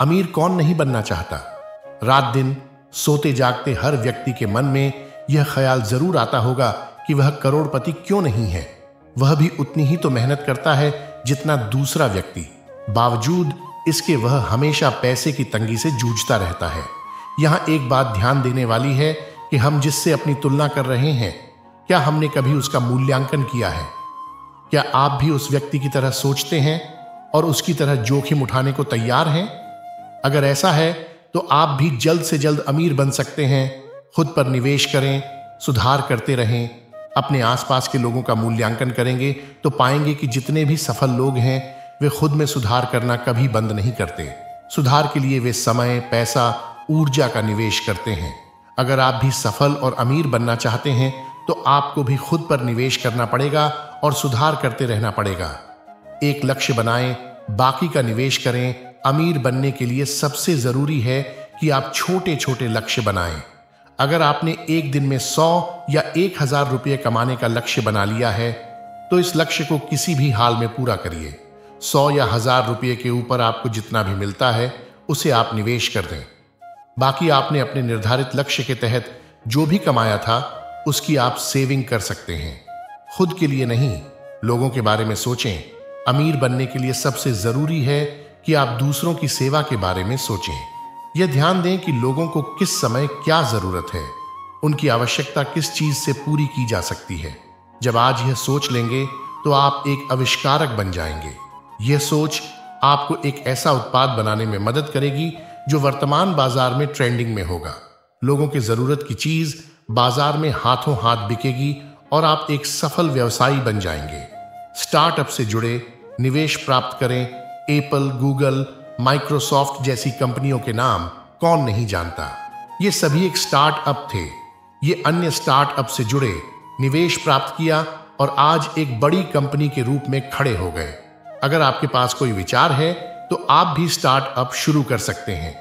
अमीर कौन नहीं बनना चाहता। रात दिन सोते जागते हर व्यक्ति के मन में यह ख्याल जरूर आता होगा कि वह करोड़पति क्यों नहीं है। वह भी उतनी ही तो मेहनत करता है जितना दूसरा व्यक्ति, बावजूद इसके वह हमेशा पैसे की तंगी से जूझता रहता है। यहाँ एक बात ध्यान देने वाली है कि हम जिससे अपनी तुलना कर रहे हैं, क्या हमने कभी उसका मूल्यांकन किया है? क्या आप भी उस व्यक्ति की तरह सोचते हैं और उसकी तरह जोखिम उठाने को तैयार हैं? अगर ऐसा है तो आप भी जल्द से जल्द अमीर बन सकते हैं। खुद पर निवेश करें, सुधार करते रहें, अपने आसपास के लोगों का मूल्यांकन करेंगे तो पाएंगे कि जितने भी सफल लोग हैं वे खुद में सुधार करना कभी बंद नहीं करते। सुधार के लिए वे समय, पैसा, ऊर्जा का निवेश करते हैं। अगर आप भी सफल और अमीर बनना चाहते हैं तो आपको भी खुद पर निवेश करना पड़ेगा और सुधार करते रहना पड़ेगा। एक लक्ष्य बनाएं, बाकी का निवेश करें। अमीर बनने के लिए सबसे जरूरी है कि आप छोटे छोटे लक्ष्य बनाएं। अगर आपने एक दिन में 100 या 1000 रुपये कमाने का लक्ष्य बना लिया है तो इस लक्ष्य को किसी भी हाल में पूरा करिए। 100 या 1000 रुपये के ऊपर आपको जितना भी मिलता है उसे आप निवेश कर दें। बाकी आपने अपने निर्धारित लक्ष्य के तहत जो भी कमाया था उसकी आप सेविंग कर सकते हैं। खुद के लिए नहीं, लोगों के बारे में सोचें। अमीर बनने के लिए सबसे जरूरी है कि आप दूसरों की सेवा के बारे में सोचें। यह ध्यान दें कि लोगों को किस समय क्या जरूरत है, उनकी आवश्यकता किस चीज से पूरी की जा सकती है। जब आज यह सोच लेंगे तो आप एक आविष्कारक बन जाएंगे। यह सोच आपको एक ऐसा उत्पाद बनाने में मदद करेगी जो वर्तमान बाजार में ट्रेंडिंग में होगा। लोगों की जरूरत की चीज बाजार में हाथों हाथ बिकेगी और आप एक सफल व्यवसायी बन जाएंगे। स्टार्टअप से जुड़े, निवेश प्राप्त करें। एप्पल, गूगल, माइक्रोसॉफ्ट जैसी कंपनियों के नाम कौन नहीं जानता। ये सभी एक स्टार्टअप थे। ये अन्य स्टार्टअप से जुड़े, निवेश प्राप्त किया और आज एक बड़ी कंपनी के रूप में खड़े हो गए। अगर आपके पास कोई विचार है तो आप भी स्टार्टअप शुरू कर सकते हैं।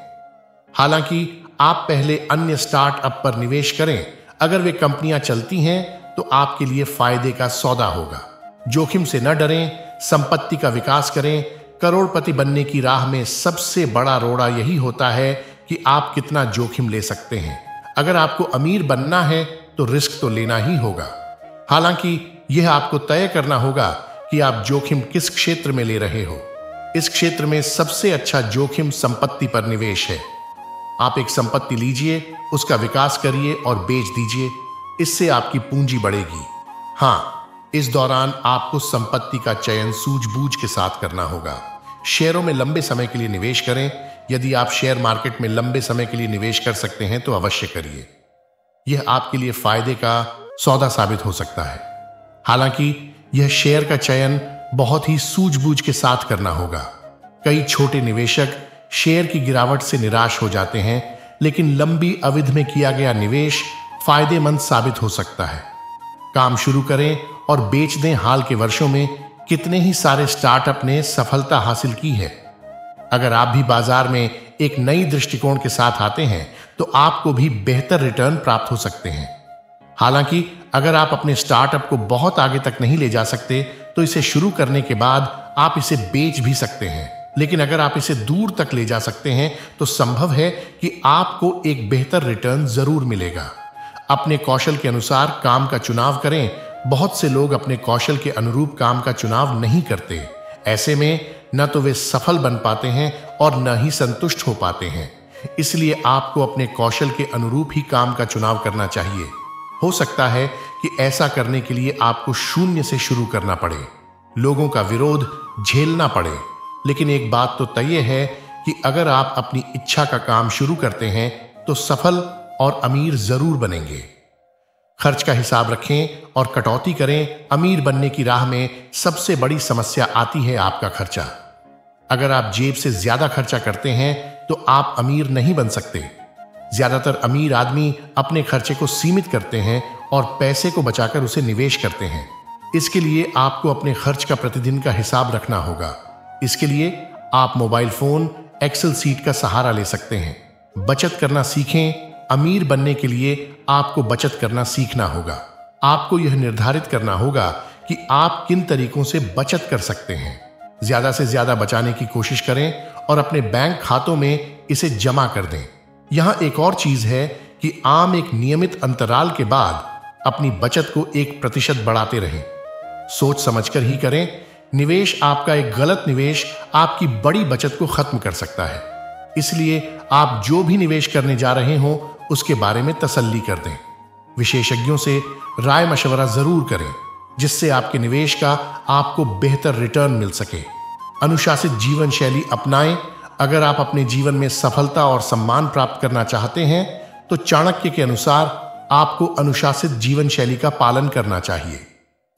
हालांकि आप पहले अन्य स्टार्टअप पर निवेश करें। अगर वे कंपनियां चलती हैं तो आपके लिए फायदे का सौदा होगा। जोखिम से न डरें, संपत्ति का विकास करें। करोड़पति बनने की राह में सबसे बड़ा रोड़ा यही होता है कि आप कितना जोखिम ले सकते हैं। अगर आपको अमीर बनना है तो रिस्क तो लेना ही होगा। हालांकि यह आपको तय करना होगा कि आप जोखिम किस क्षेत्र में ले रहे हो। इस क्षेत्र में सबसे अच्छा जोखिम संपत्ति पर निवेश है। आप एक संपत्ति लीजिए, उसका विकास करिए और बेच दीजिए। इससे आपकी पूंजी बढ़ेगी। हाँ, इस दौरान आपको संपत्ति का चयन सूझबूझ के साथ करना होगा। शेयरों में लंबे समय के लिए निवेश करें। यदि आप शेयर मार्केट में लंबे समय के लिए निवेश कर सकते हैं तो अवश्य करिए। यह आपके लिए फायदे का सौदा साबित हो सकता है। हालांकि यह शेयर का चयन बहुत ही सूझबूझ के साथ करना होगा। कई छोटे निवेशक शेयर की गिरावट से निराश हो जाते हैं, लेकिन लंबी अवधि में किया गया निवेश फायदेमंद साबित हो सकता है। काम शुरू करें और बेच दें। हाल के वर्षों में कितने ही सारे स्टार्टअप ने सफलता हासिल की है। अगर आप भी बाजार में एक नई दृष्टिकोण के साथ आते हैं तो आपको भी बेहतर रिटर्न प्राप्त हो सकते हैं। हालांकि अगर आप अपने स्टार्टअप को बहुत आगे तक नहीं ले जा सकते तो इसे शुरू करने के बाद आप इसे बेच भी सकते हैं। लेकिन अगर आप इसे दूर तक ले जा सकते हैं तो संभव है कि आपको एक बेहतर रिटर्न जरूर मिलेगा। अपने कौशल के अनुसार काम का चुनाव करें। बहुत से लोग अपने कौशल के अनुरूप काम का चुनाव नहीं करते। ऐसे में न तो वे सफल बन पाते हैं और न ही संतुष्ट हो पाते हैं। इसलिए आपको अपने कौशल के अनुरूप ही काम का चुनाव करना चाहिए। हो सकता है कि ऐसा करने के लिए आपको शून्य से शुरू करना पड़े, लोगों का विरोध झेलना पड़े। लेकिन एक बात तो तय है कि अगर आप अपनी इच्छा का काम शुरू करते हैं तो सफल और अमीर जरूर बनेंगे। खर्च का हिसाब रखें और कटौती करें। अमीर बनने की राह में सबसे बड़ी समस्या आती है आपका खर्चा। अगर आप जेब से ज्यादा खर्चा करते हैं तो आप अमीर नहीं बन सकते। ज्यादातर अमीर आदमी अपने खर्चे को सीमित करते हैं और पैसे को बचाकर उसे निवेश करते हैं। इसके लिए आपको अपने खर्च का प्रतिदिन का हिसाब रखना होगा। इसके लिए आप मोबाइल फोन, एक्सेल सीट का सहारा ले सकते हैं। बचत करना सीखें। अमीर बनने के लिए आपको बचत करना सीखना होगा। आपको यह निर्धारित करना होगा कि आप किन तरीकों से बचत कर सकते हैं। ज्यादा से ज्यादा बचाने की कोशिश करें और अपने बैंक खातों में इसे जमा कर दें। यहां एक और चीज है कि आम एक नियमित अंतराल के बाद अपनी बचत को 1% बढ़ाते रहें। सोच समझकर ही करें। निवेश आपका एक गलत निवेश आपकी बड़ी बचत को खत्म कर सकता है, इसलिए आप जो भी निवेश करने जा रहे हों उसके बारे में तसल्ली कर दें। विशेषज्ञों से राय मशवरा जरूर करें जिससे आपके निवेश का आपको बेहतर रिटर्न मिल सके। अनुशासित जीवन शैली अपनाएं। अगर आप अपने जीवन में सफलता और सम्मान प्राप्त करना चाहते हैं तो चाणक्य के अनुसार आपको अनुशासित जीवन शैली का पालन करना चाहिए।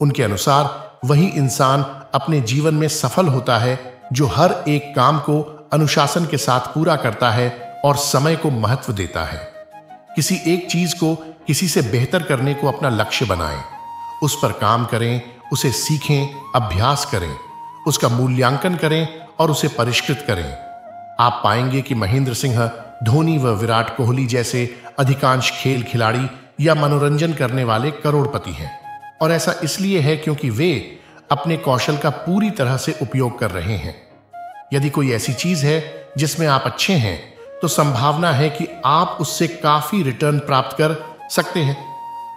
उनके अनुसार वही इंसान अपने जीवन में सफल होता है जो हर एक काम को अनुशासन के साथ पूरा करता है और समय को महत्व देता है। किसी एक चीज को किसी से बेहतर करने को अपना लक्ष्य बनाएं, उस पर काम करें, उसे सीखें, अभ्यास करें, उसका मूल्यांकन करें और उसे परिष्कृत करें। आप पाएंगे कि महेंद्र सिंह धोनी व विराट कोहली जैसे अधिकांश खेल खिलाड़ी या मनोरंजन करने वाले करोड़पति हैं, और ऐसा इसलिए है क्योंकि वे अपने कौशल का पूरी तरह से उपयोग कर रहे हैं। यदि कोई ऐसी चीज है जिसमें आप अच्छे हैं तो संभावना है कि आप उससे काफी रिटर्न प्राप्त कर सकते हैं।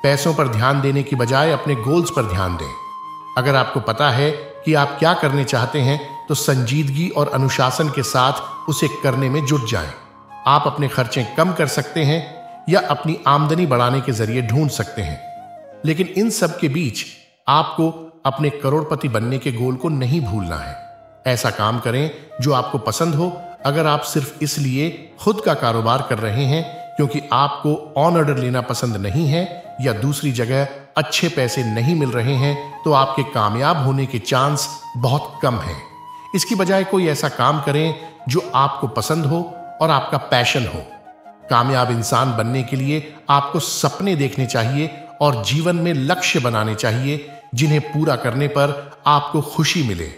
पैसों पर ध्यान देने की बजाय अपने गोल्स पर ध्यान दें। अगर आपको पता है कि आप क्या करने चाहते हैं तो संजीदगी और अनुशासन के साथ उसे करने में जुट जाएं। आप अपने खर्चे कम कर सकते हैं या अपनी आमदनी बढ़ाने के जरिए ढूंढ सकते हैं, लेकिन इन सब के बीच आपको अपने करोड़पति बनने के गोल को नहीं भूलना है। ऐसा काम करें जो आपको पसंद हो। अगर आप सिर्फ इसलिए खुद का कारोबार कर रहे हैं क्योंकि आपको ऑन ऑर्डर लेना पसंद नहीं है या दूसरी जगह अच्छे पैसे नहीं मिल रहे हैं तो आपके कामयाब होने के चांस बहुत कम हैं। इसकी बजाय कोई ऐसा काम करें जो आपको पसंद हो और आपका पैशन हो। कामयाब इंसान बनने के लिए आपको सपने देखने चाहिए और जीवन में लक्ष्य बनाने चाहिए जिन्हें पूरा करने पर आपको खुशी मिले।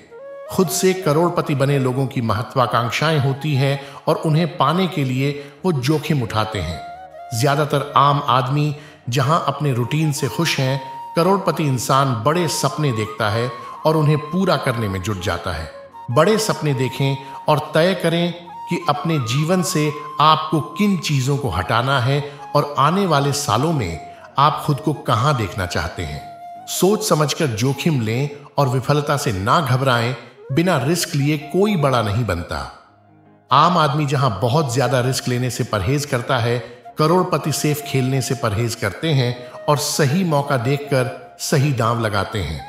खुद से करोड़पति बने लोगों की महत्वाकांक्षाएं होती हैं और उन्हें पाने के लिए वो जोखिम उठाते हैं। ज्यादातर आम आदमी जहां अपने रूटीन से खुश हैं, करोड़पति इंसान बड़े सपने देखता है और उन्हें पूरा करने में जुट जाता है। बड़े सपने देखें और तय करें कि अपने जीवन से आपको किन चीजों को हटाना है और आने वाले सालों में आप खुद को कहां देखना चाहते हैं। सोच समझकर जोखिम लें और विफलता से ना घबराएं। बिना रिस्क लिए कोई बड़ा नहीं बनता। आम आदमी जहां बहुत ज्यादा रिस्क लेने से परहेज करता है, करोड़पति सेफ खेलने से परहेज करते हैं और सही मौका देखकर सही दांव लगाते हैं।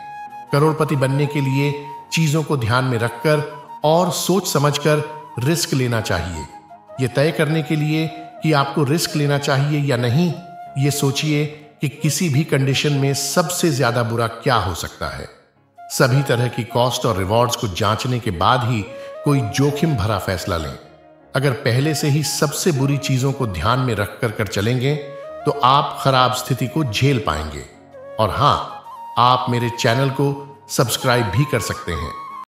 करोड़पति बनने के लिए चीजों को ध्यान में रखकर और सोच समझकर रिस्क लेना चाहिए। यह तय करने के लिए कि आपको रिस्क लेना चाहिए या नहीं, ये सोचिए कि किसी भी कंडीशन में सबसे ज्यादा बुरा क्या हो सकता है। सभी तरह की कॉस्ट और रिवॉर्ड्स को जांचने के बाद ही कोई जोखिम भरा फैसला लें। अगर पहले से ही सबसे बुरी चीजों को ध्यान में रखकर कर चलेंगे तो आप खराब स्थिति को झेल पाएंगे। और हां, आप मेरे चैनल को सब्सक्राइब भी कर सकते हैं।